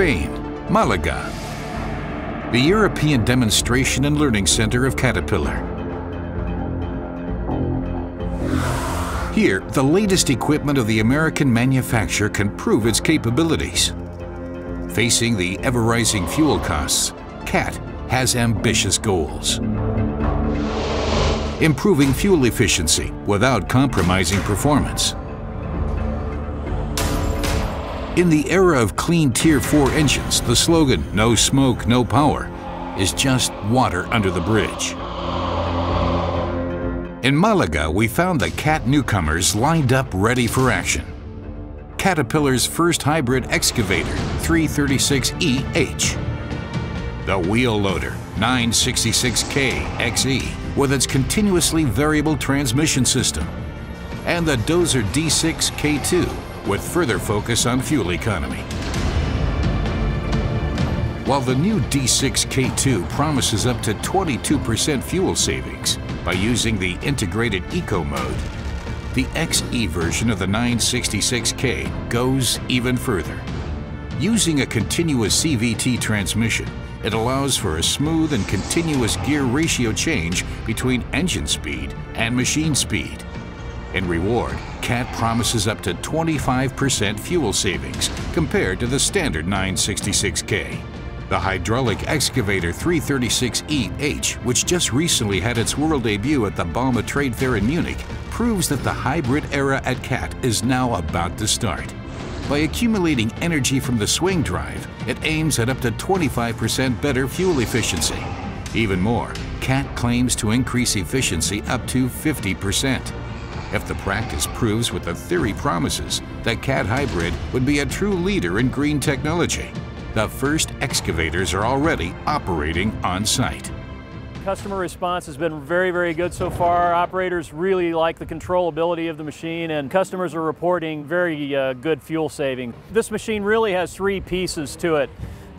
Spain, Malaga, the European Demonstration and Learning Center of Caterpillar. Here, the latest equipment of the American manufacturer can prove its capabilities. Facing the ever-rising fuel costs, CAT has ambitious goals. Improving fuel efficiency without compromising performance. In the era of clean Tier 4 engines, the slogan, "No smoke, no power," is just water under the bridge. In Malaga, we found the CAT newcomers lined up ready for action. Caterpillar's first hybrid excavator, 336E-H. The wheel loader, 966K-XE, with its continuously variable transmission system. And the dozer D6K2, with further focus on fuel economy. While the new D6K2 promises up to 22% fuel savings, by using the integrated eco mode, the XE version of the 966K goes even further. Using a continuous CVT transmission, it allows for a smooth and continuous gear ratio change between engine speed and machine speed. In reward, CAT promises up to 25% fuel savings compared to the standard 966K. The hydraulic excavator 336E-H, which just recently had its world debut at the Bauma Trade Fair in Munich, proves that the hybrid era at CAT is now about to start. By accumulating energy from the swing drive, it aims at up to 25% better fuel efficiency. Even more, CAT claims to increase efficiency up to 50%. If the practice proves what the theory promises, the CAT hybrid would be a true leader in green technology. The first excavators are already operating on site. Customer response has been very, very good so far. Operators really like the controllability of the machine, and customers are reporting very good fuel saving. This machine really has three pieces to it.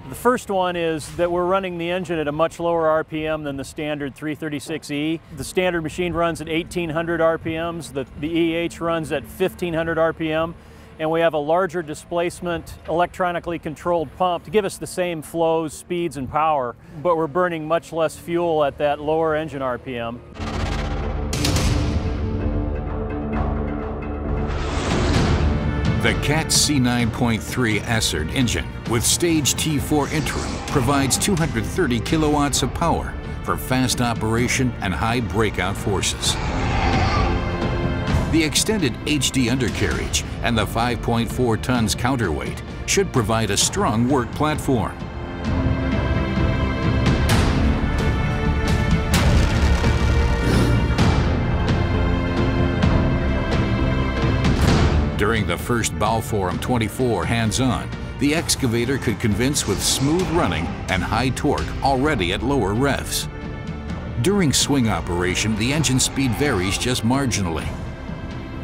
The first one is that we're running the engine at a much lower RPM than the standard 336E. The standard machine runs at 1,800 RPMs. The EH runs at 1,500 RPM. And we have a larger displacement, electronically controlled pump to give us the same flows, speeds, and power, but we're burning much less fuel at that lower engine RPM. The CAT C9.3 Acert engine with stage T4 interim provides 230 kilowatts of power for fast operation and high breakout forces. The extended HD undercarriage and the 5.4 tons counterweight should provide a strong work platform. During the first Bauforum24 hands-on, the excavator could convince with smooth running and high torque already at lower revs. During swing operation, the engine speed varies just marginally.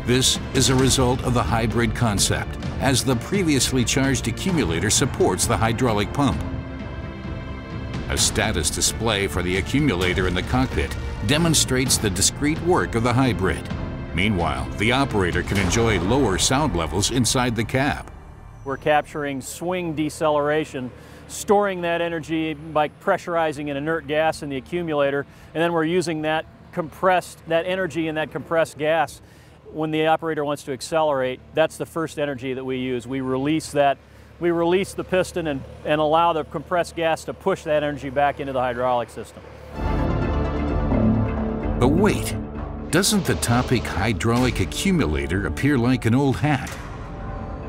This is a result of the hybrid concept, as the previously charged accumulator supports the hydraulic pump. A status display for the accumulator in the cockpit demonstrates the discrete work of the hybrid. Meanwhile, the operator can enjoy lower sound levels inside the cab. We're capturing swing deceleration, storing that energy by pressurizing an inert gas in the accumulator, and then we're using that energy in that compressed gas. When the operator wants to accelerate, that's the first energy that we use. We release that. We release the piston and allow the compressed gas to push that energy back into the hydraulic system. But wait, doesn't the topic hydraulic accumulator appear like an old hat?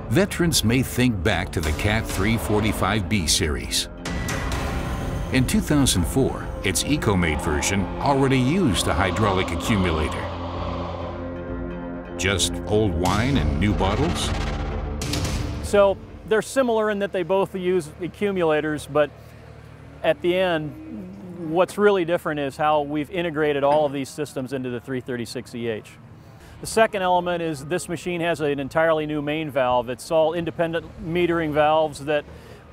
Veterans may think back to the CAT 345B series. In 2004, its EcoMate version already used a hydraulic accumulator. Just old wine and new bottles? So they're similar in that they both use accumulators, but at the end, what's really different is how we've integrated all of these systems into the 336EH. The second element is this machine has an entirely new main valve. It's all independent metering valves that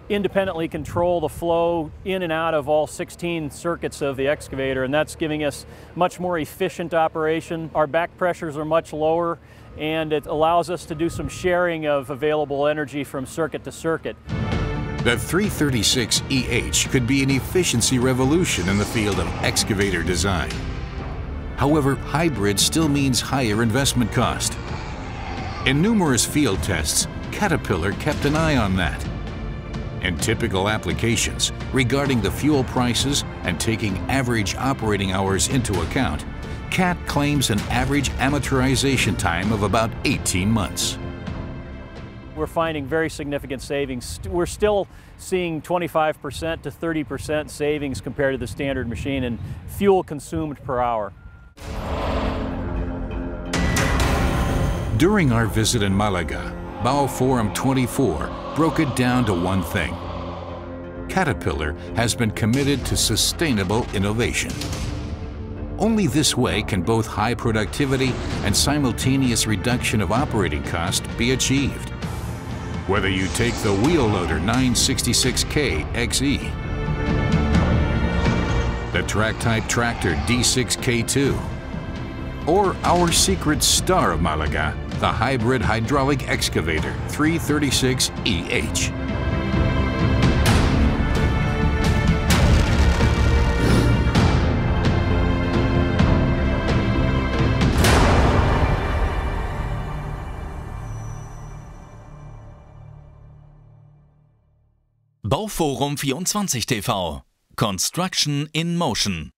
independently control the flow in and out of all 16 circuits of the excavator, and that's giving us much more efficient operation. Our back pressures are much lower, and it allows us to do some sharing of available energy from circuit to circuit. The 336E-H could be an efficiency revolution in the field of excavator design. However, hybrid still means higher investment cost. In numerous field tests, Caterpillar kept an eye on that. In typical applications, regarding the fuel prices and taking average operating hours into account, CAT claims an average amortization time of about 18 months. We're finding very significant savings. We're still seeing 25% to 30% savings compared to the standard machine in fuel consumed per hour. During our visit in Malaga, Bauforum24 broke it down to one thing. Caterpillar has been committed to sustainable innovation. Only this way can both high productivity and simultaneous reduction of operating cost be achieved. Whether you take the wheel loader 966K-XE, the track-type tractor D6K2, or our secret star of Malaga, the hybrid hydraulic excavator 336E-H. Bauforum24 TV. Construction in Motion.